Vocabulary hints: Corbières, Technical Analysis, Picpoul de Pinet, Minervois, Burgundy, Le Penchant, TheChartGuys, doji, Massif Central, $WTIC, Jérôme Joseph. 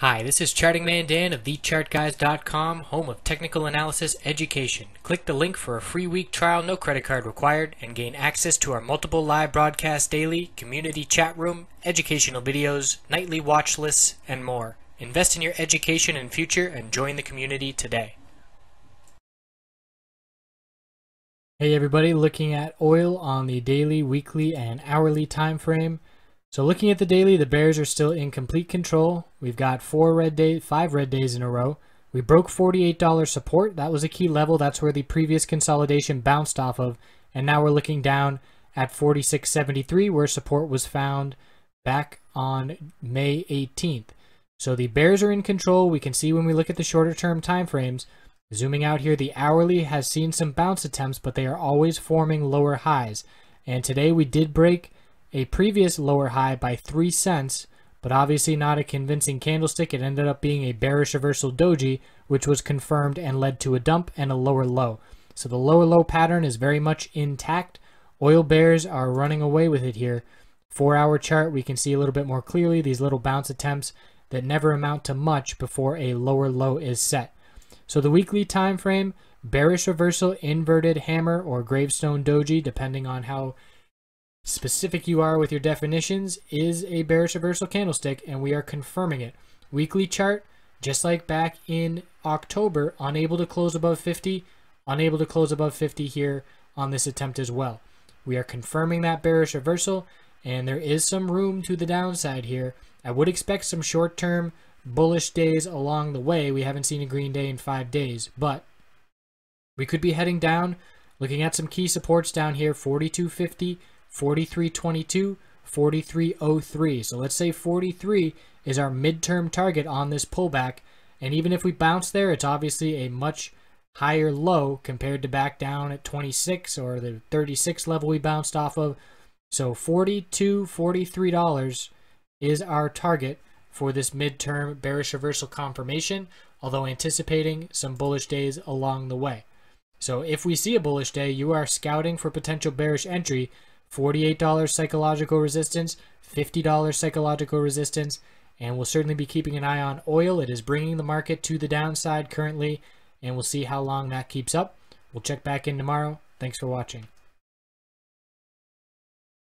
Hi, this is Charting Man Dan of TheChartGuys.com, home of technical analysis education. Click the link for a free week trial, no credit card required, and gain access to our multiple live broadcasts daily, community chat room, educational videos, nightly watch lists, and more. Invest in your education and future and join the community today. Hey everybody, looking at oil on the daily, weekly, and hourly time frame. So looking at the daily, the bears are still in complete control. We've got five red days in a row. We broke $48 support. That was a key level. That's where the previous consolidation bounced off of. And now we're looking down at 46.73 where support was found back on May 18th. So the bears are in control. We can see when we look at the shorter term time frames. Zooming out here, the hourly has seen some bounce attempts, but they are always forming lower highs. And today we did break a previous lower high by 3 cents, but obviously not a convincing candlestick. It ended up being a bearish reversal doji, which was confirmed and led to a dump and a lower low. So the lower low pattern is very much intact. Oil bears are running away with it here. 4-hour chart, we can see a little bit more clearly these little bounce attempts that never amount to much before a lower low is set. So the weekly time frame, bearish reversal, inverted hammer or gravestone doji, depending on how specific you are with your definitions, is a bearish reversal candlestick, and we are confirming it. Weekly chart, just like back in October, unable to close above 50, unable to close above 50 here on this attempt as well. We are confirming that bearish reversal, and there is some room to the downside here. I would expect some short-term bullish days along the way. We haven't seen a green day in 5 days, but we could be heading down, looking at some key supports down here, 42.50, 43.22, 43.03. So let's say 43 is our midterm target on this pullback. And even if we bounce there, it's obviously a much higher low compared to back down at 26 or the 36 level we bounced off of. So $42, $43 is our target for this midterm bearish reversal confirmation, although anticipating some bullish days along the way. So if we see a bullish day, you are scouting for potential bearish entry. $48 psychological resistance, $50 psychological resistance, and we'll certainly be keeping an eye on oil. It is bringing the market to the downside currently, and we'll see how long that keeps up. We'll check back in tomorrow. Thanks for watching.